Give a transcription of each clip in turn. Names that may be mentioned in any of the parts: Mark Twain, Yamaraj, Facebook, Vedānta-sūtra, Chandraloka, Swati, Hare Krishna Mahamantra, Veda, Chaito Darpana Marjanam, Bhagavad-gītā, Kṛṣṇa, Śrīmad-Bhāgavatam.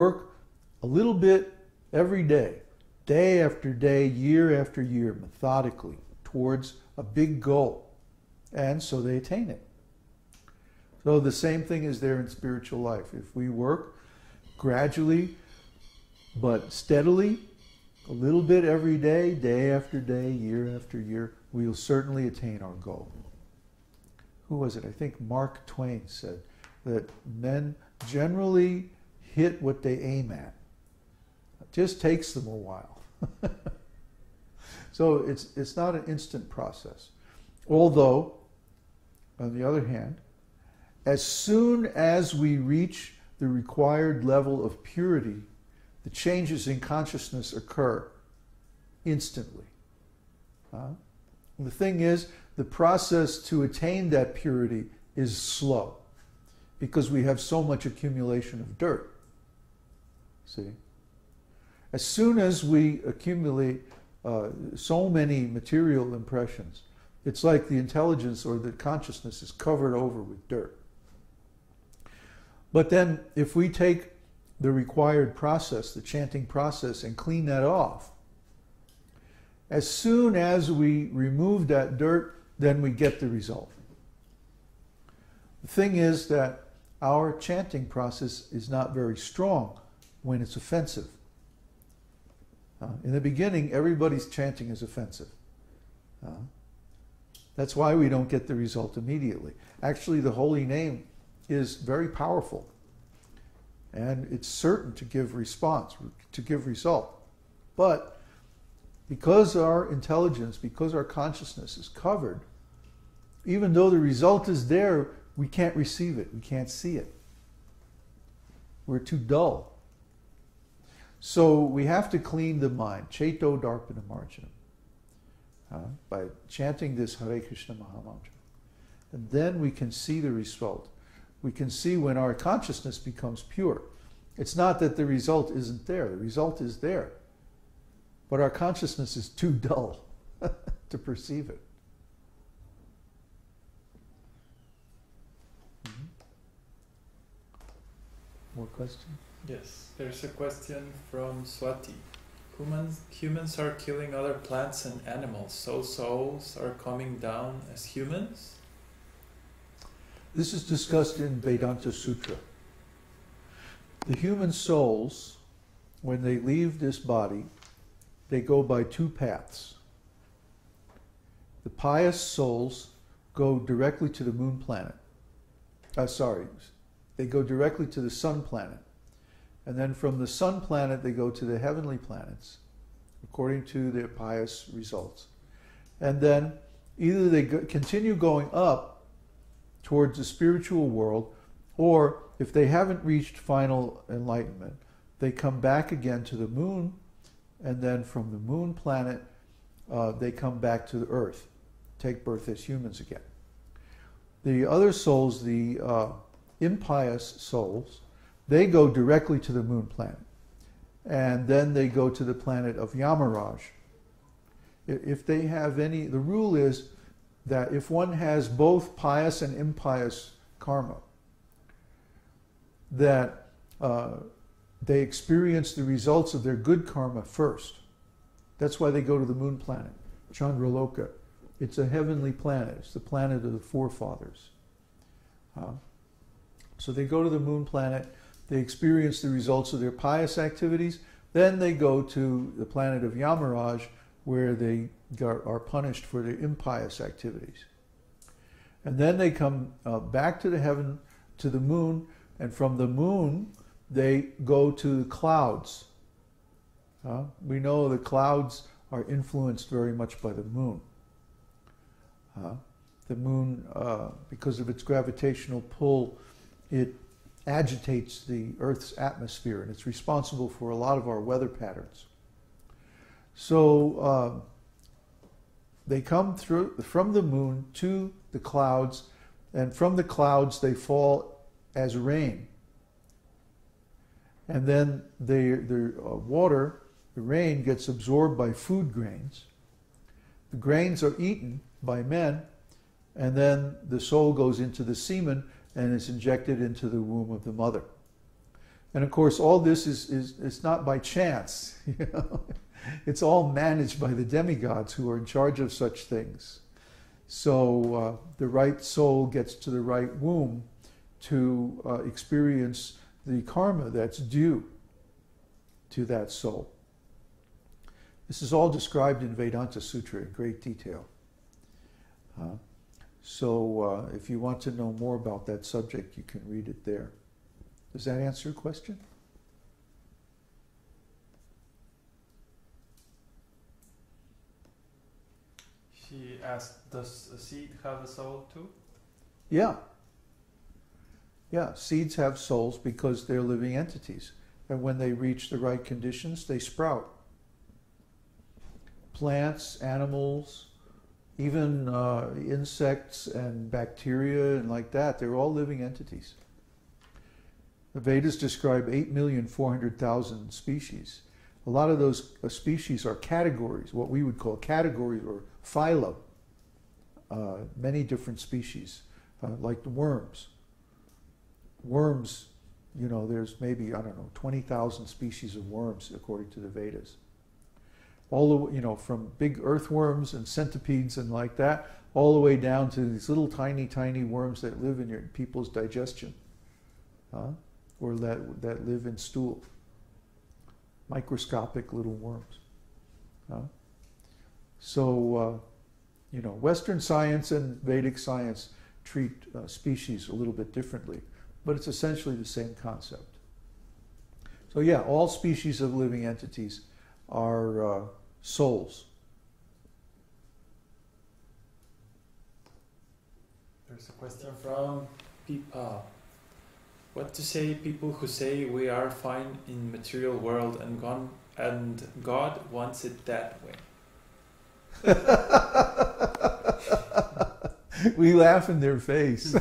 Work a little bit every day, day after day, year after year, methodically towards a big goal, and so they attain it. So the same thing is there in spiritual life. If we work gradually but steadily, a little bit every day, day after day, year after year, we will certainly attain our goal. Who was it? I think Mark Twain said that men generally hit what they aim at. It just takes them a while. So it's not an instant process. Although, on the other hand, as soon as we reach the required level of purity, the changes in consciousness occur instantly. The thing is, the process to attain that purity is slow because we have so much accumulation of dirt. See? As soon as we accumulate so many material impressions, it's like the intelligence or the consciousness is covered over with dirt. But then if we take the required process, the chanting process, and clean that off, as soon as we remove that dirt, then we get the result. The thing is that our chanting process is not very strong when it's offensive. In the beginning, everybody's chanting is offensive. That's why we don't get the result immediately. Actually, the holy name is very powerful, and it's certain to give response, to give result. But because our intelligence, because our consciousness is covered, even though the result is there, we can't receive it, we can't see it. We're too dull. So we have to clean the mind, Chaito Darpana Marjanam, by chanting this Hare Krishna Mahamantra. And then we can see the result. We can see when our consciousness becomes pure. It's not that the result isn't there. The result is there. But our consciousness is too dull to perceive it. More questions? Yes, there's a question from Swati. Humans are killing other plants and animals, so souls are coming down as humans? This is discussed in Vedānta-sūtra. The human souls, when they leave this body, they go by two paths. The pious souls go directly to the moon planet. They go directly to the sun planet. And then from the sun planet, they go to the heavenly planets, according to their pious results. And then either they continue going up towards the spiritual world, or if they haven't reached final enlightenment, they come back again to the moon, and then from the moon planet, they come back to the earth, take birth as humans again. The other souls, the impious souls, they go directly to the moon planet, and then they go to the planet of Yamaraj. If they have any, the rule is that if one has both pious and impious karma, that they experience the results of their good karma first. That's why they go to the moon planet, Chandraloka. It's a heavenly planet. It's the planet of the forefathers. So they go to the moon planet. They experience the results of their pious activities. Then they go to the planet of Yamaraj, where they are punished for their impious activities. And then they come back to the heaven, to the moon, and from the moon they go to the clouds. We know the clouds are influenced very much by the moon. The moon, because of its gravitational pull, it agitates the Earth's atmosphere, and it's responsible for a lot of our weather patterns. So they come through from the moon to the clouds, and from the clouds they fall as rain. And then the rain gets absorbed by food grains. The grains are eaten by men, and then the soul goes into the semen and is injected into the womb of the mother. And of course, all this is not by chance. You know? It's all managed by the demigods who are in charge of such things. So the right soul gets to the right womb to experience the karma that's due to that soul. This is all described in Vedānta-sūtra in great detail. So if you want to know more about that subject, you can read it there. Does that answer your question? She asked, does a seed have a soul too? Yeah. Yeah, seeds have souls because they're living entities. And when they reach the right conditions, they sprout. Plants, animals, even insects and bacteria and like that, they're all living entities. The Vedas describe 8,400,000 species. A lot of those species are categories, what we would call categories or phylum, many different species, like the worms. Worms, you know, there's maybe, I don't know, 20,000 species of worms according to the Vedas. All the, you know, from big earthworms and centipedes and like that, all the way down to these little tiny, tiny worms that live in your people's digestion, or that live in stool. Microscopic little worms. So, you know, Western science and Vedic science treat species a little bit differently, but it's essentially the same concept. So yeah, all species of living entities are souls. There's a question from people. What to say people who say we are fine in material world and gone, and God wants it that way? We laugh in their face.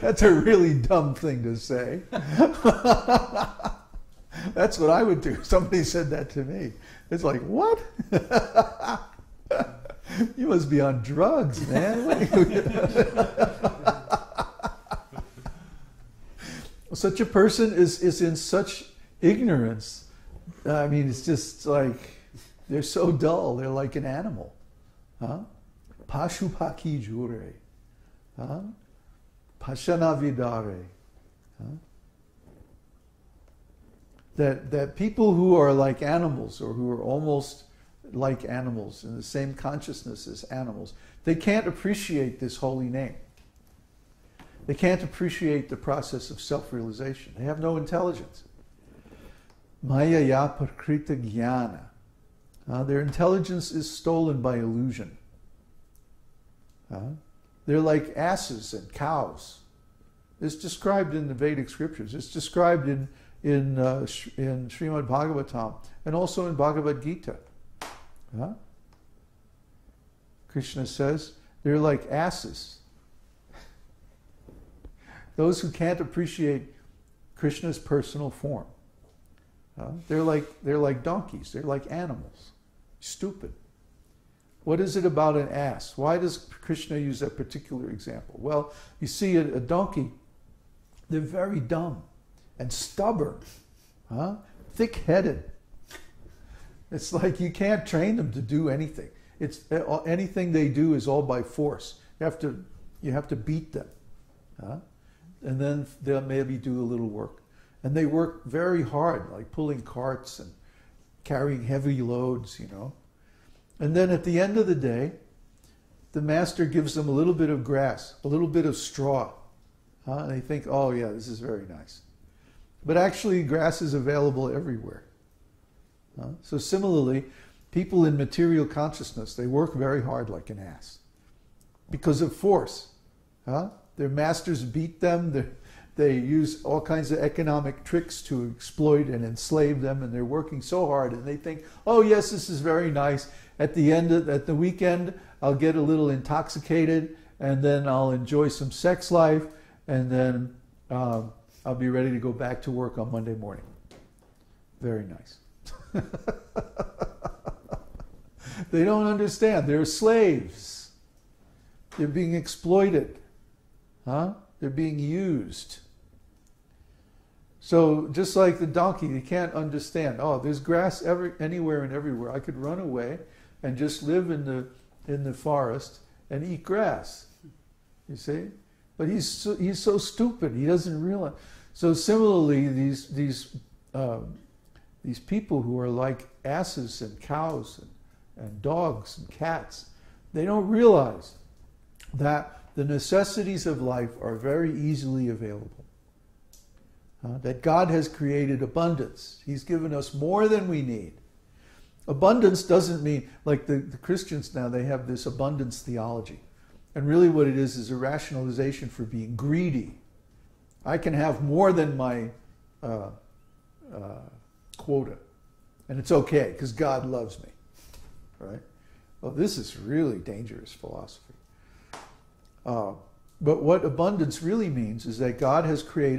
That's a really dumb thing to say. That's what I would do. Somebody said that to me. It's like, what? You must be on drugs, man. Such a person is in such ignorance. I mean, it's just like, they're so dull. They're like an animal. Pashu paki jure. Pashanavidare. That people who are like animals, or who are almost like animals, in the same consciousness as animals, they can't appreciate this holy name. They can't appreciate the process of self-realization. They have no intelligence. Maya prakrita jnana. Their intelligence is stolen by illusion. They're like asses and cows. It's described in the Vedic scriptures. It's described in Śrīmad-Bhāgavatam and also in Bhagavad-gītā. Krishna says, they're like asses. Those who can't appreciate Krishna's personal form, they're like donkeys. They're like animals. Stupid. What is it about an ass? Why does Krishna use that particular example? Well, you see, a donkey, they're very dumb and stubborn, thick-headed. It's like you can't train them to do anything. It's anything they do is all by force. You have to beat them. And then they'll maybe do a little work. And they work very hard, like pulling carts and carrying heavy loads, you know. And then at the end of the day, the master gives them a little bit of grass, a little bit of straw. And they think, oh yeah, this is very nice. But actually, grass is available everywhere. So similarly, people in material consciousness, they work very hard like an ass because of force. Their masters beat them, they use all kinds of economic tricks to exploit and enslave them, and they're working so hard, and they think, oh yes, this is very nice. At the weekend, I'll get a little intoxicated, and then I'll enjoy some sex life, and then I'll be ready to go back to work on Monday morning. Very nice. They don't understand. They're slaves. They're being exploited. They're being used. So just like the donkey, you can't understand, oh, there's grass anywhere and everywhere. I could run away and just live in the forest and eat grass, you see? But he's so stupid, he doesn't realize. So similarly, these people who are like asses and cows and dogs and cats, they don't realize that the necessities of life are very easily available. That God has created abundance. He's given us more than we need. Abundance doesn't mean, like the Christians now, they have this abundance theology. And really what it is a rationalization for being greedy. I can have more than my quota. And it's okay, because God loves me, right? Well, this is really dangerous philosophy. But what abundance really means is that God has created